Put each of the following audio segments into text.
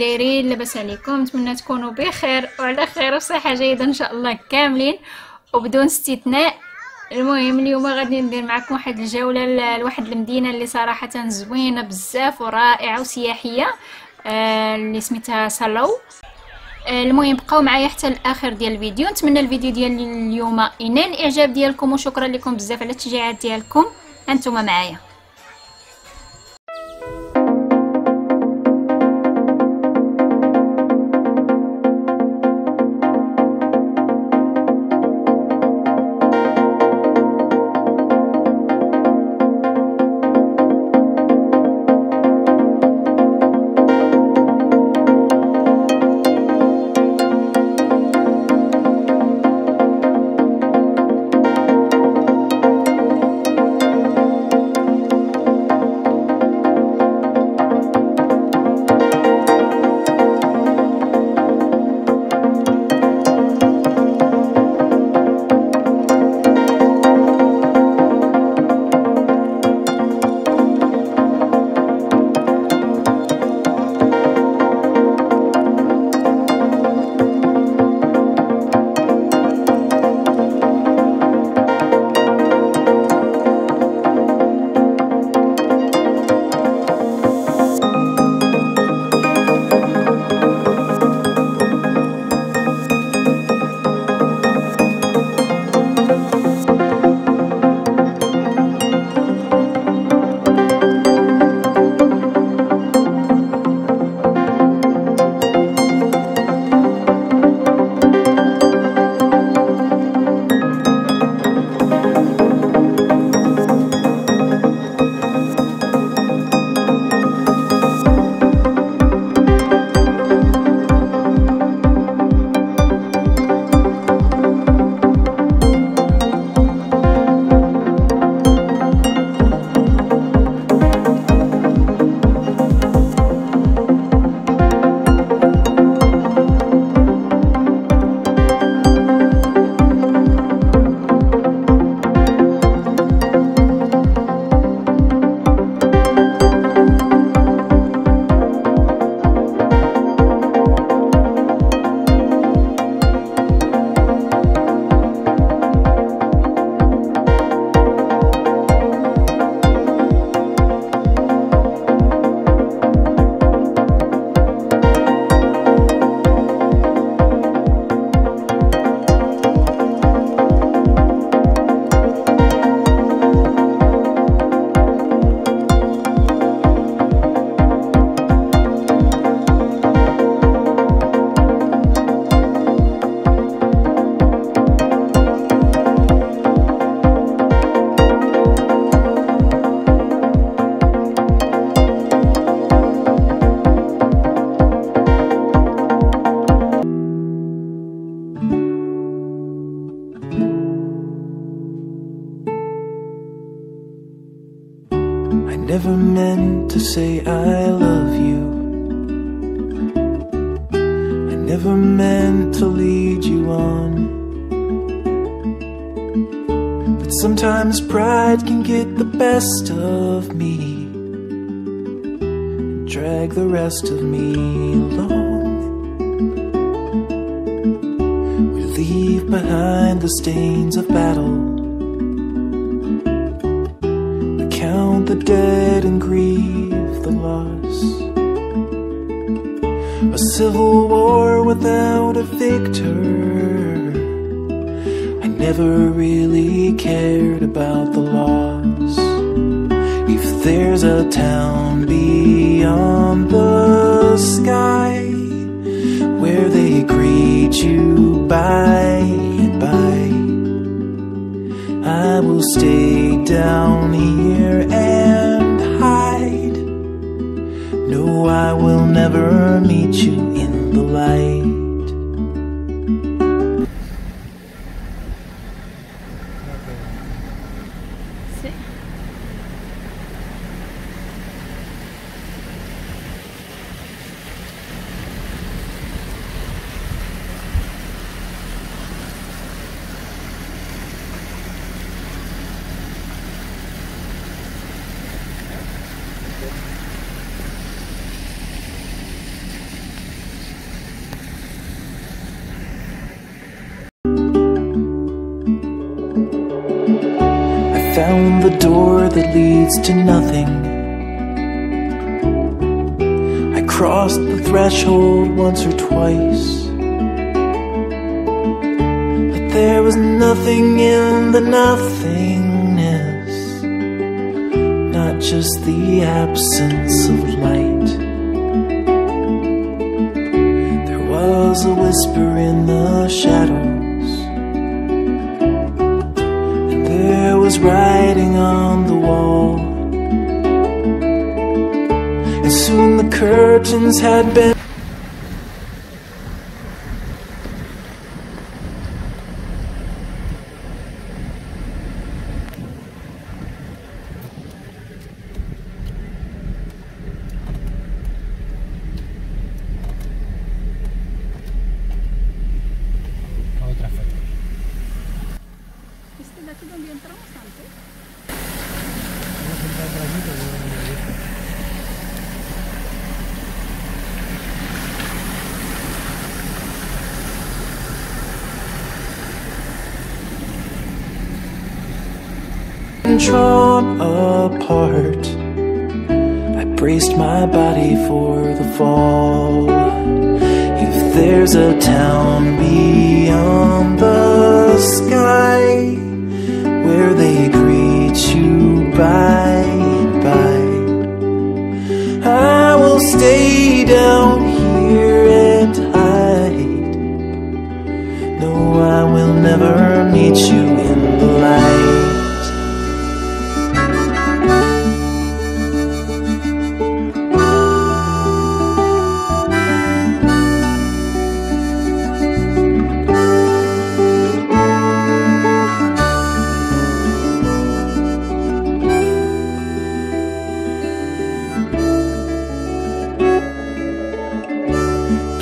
دايرين؟ لاباس عليكم؟ نتمنى تكونوا بخير وعلى خير وصحه جيده ان شاء الله كاملين وبدون استثناء. المهم اليوم غادي ندير معكم واحد الجوله لواحد المدينه اللي صراحه زوينه بزاف ورائعه وسياحيه اللي سميتها سالو. المهم بقاو معايا حتى الاخر ديال الفيديو. نتمنى الفيديو ديال اليوم ينال الاعجاب ديالكم وشكرا لكم بزاف على التشجيعات ديالكم. انتم معايا Never meant to say I love you. I never meant to lead you on. But sometimes pride can get the best of me and drag the rest of me along. We leave behind the stains of battle, count the dead and grieve the loss. A civil war without a victor. I never really cared about the loss. If there's a town beyond the sky where they greet you by and by, I will stay down here and hide. No, I will never meet you in the light. found the door that leads to nothing. I crossed the threshold once or twice, but there was nothing in the nothingness, not just the absence of light. There was a whisper in the shadows, writing on the wall, and soon the curtains had been. Aquí donde entramos antes. Vamos a entrar por aquí, pero no me gusta. Drawn apart, I braced my body for the fall. If there's a town beyond the sky, where they greet you bye-bye, I will stay down here and hide. No, I will never meet you in the light.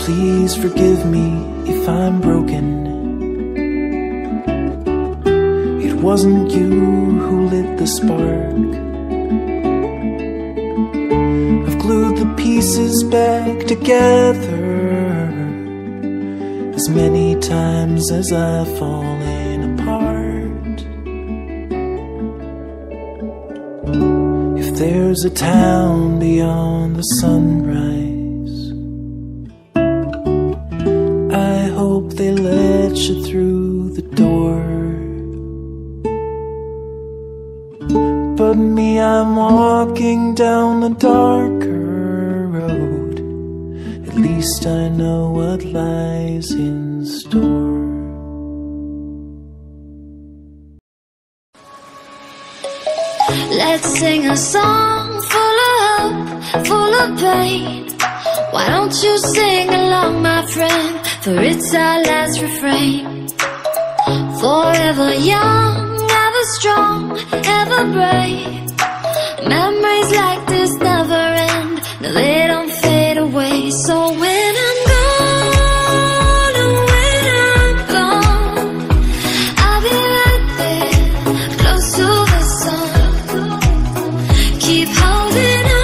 Please forgive me if I'm broken. It wasn't you who lit the spark. I've glued the pieces back together as many times as I've fallen apart. If there's a town beyond the sunrise, they let you through the door. But me, I'm walking down a darker road. At least I know what lies in store. Let's sing a song full of hope, full of pain. Why don't you sing along, my friend? For it's our last refrain. Forever young, ever strong, ever brave. Memories like this never end. No, they don't fade away. So when I'm gone, and when I'm gone, I'll be right there, close to the sun. Keep holding on.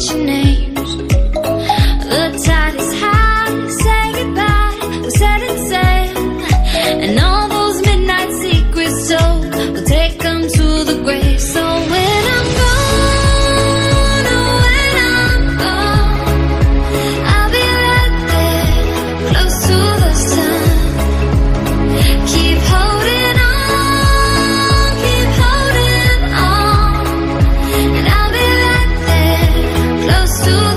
Your names. The tide is high. Say goodbye. We're setting sail, and all those midnight secrets told, we'll take them to the grave. So when I'm gone, oh, when I'm gone, I'll be right there, close to the sun. Keep holding on. Let's do it.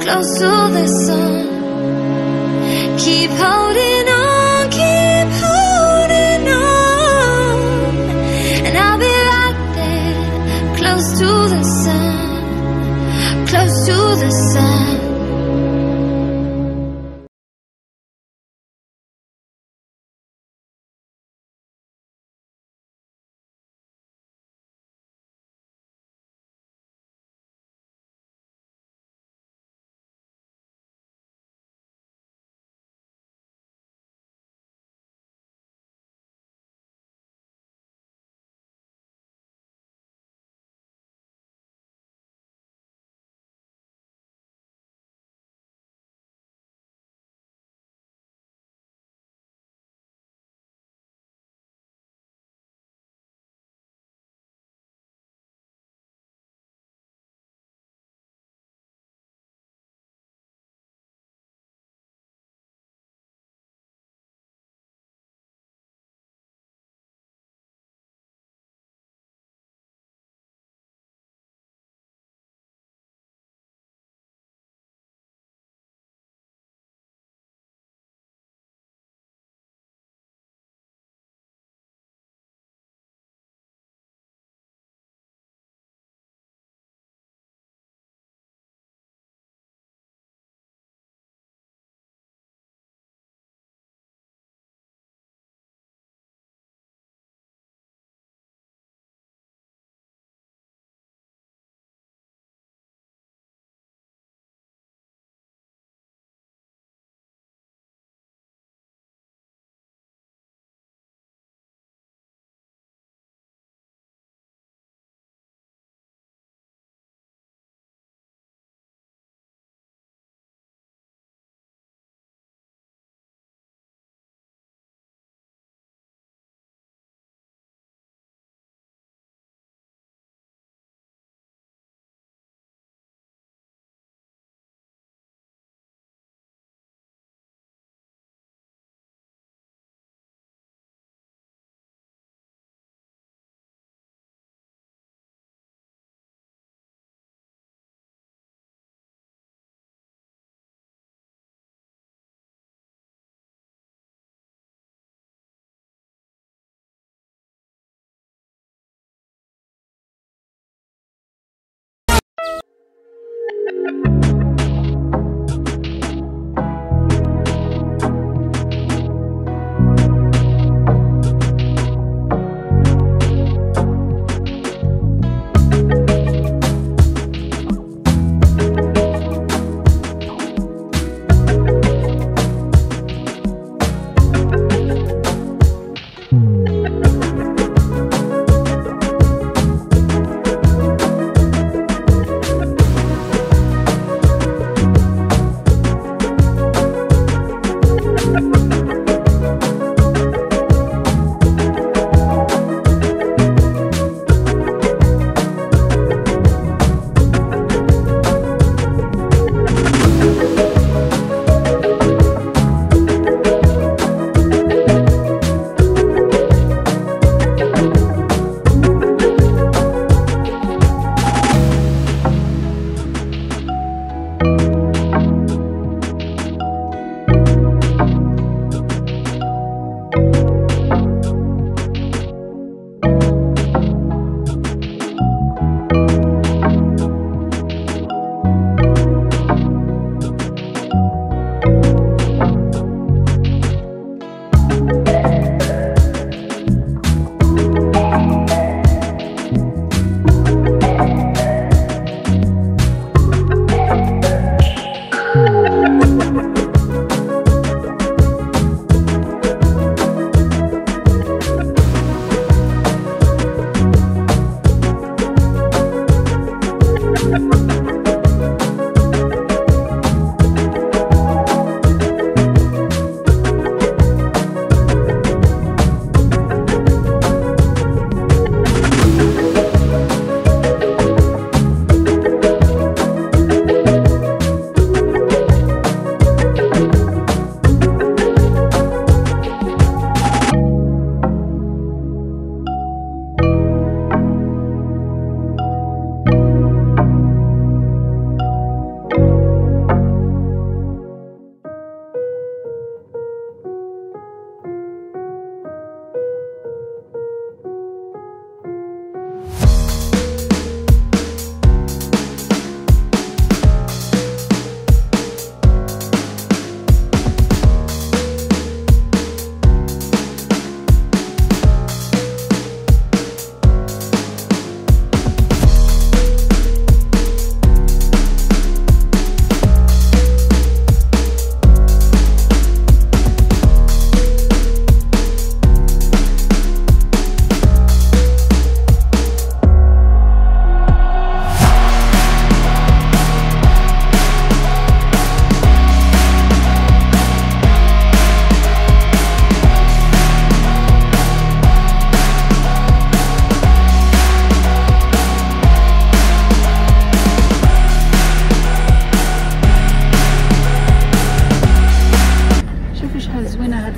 Close to the sun, keep holding on, and I'll be right there, close to the sun, close to the sun.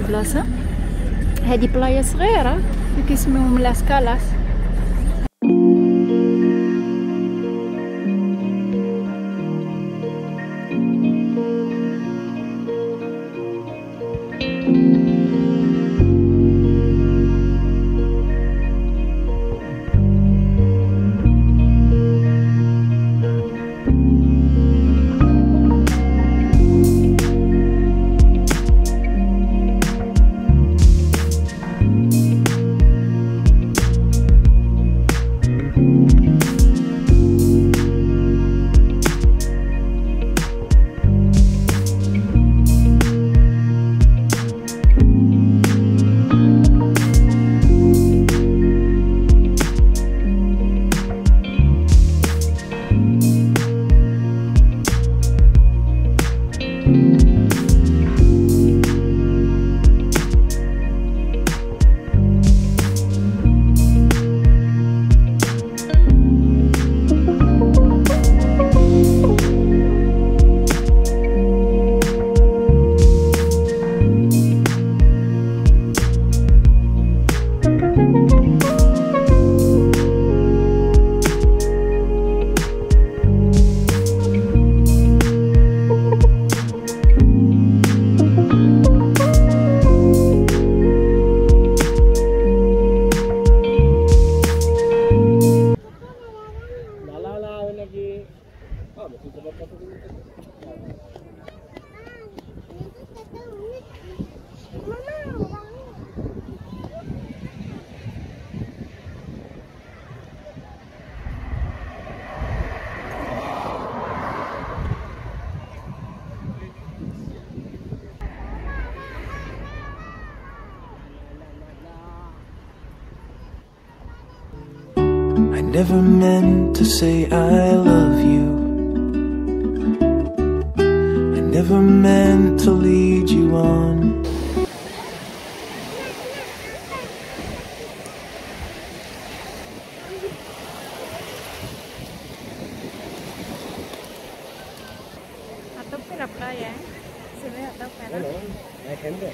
البلاصه هذه، بلايه صغيره اللي كيسميوهم لاس كالاس. Never meant to say I love you. I never meant to lead you on. Hello, I can go.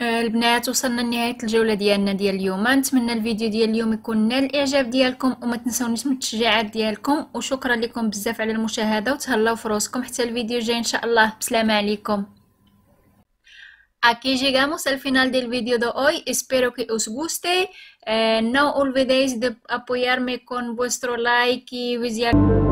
البنات وصلنا لنهايه الجوله ديالنا ديال اليوم. نتمنى الفيديو ديال اليوم يكون نال الاعجاب ديالكم، وما تنساونيش من التشجيعات ديالكم، وشكرا لكم بزاف على المشاهده، وتهلاو في روسكم حتى الفيديو جاي ان شاء الله. بسلامه عليكم. Aquí llegamos al final del vídeo de hoy. Espero que os guste. No olvidéis de apoyarme con vuestro like y visitar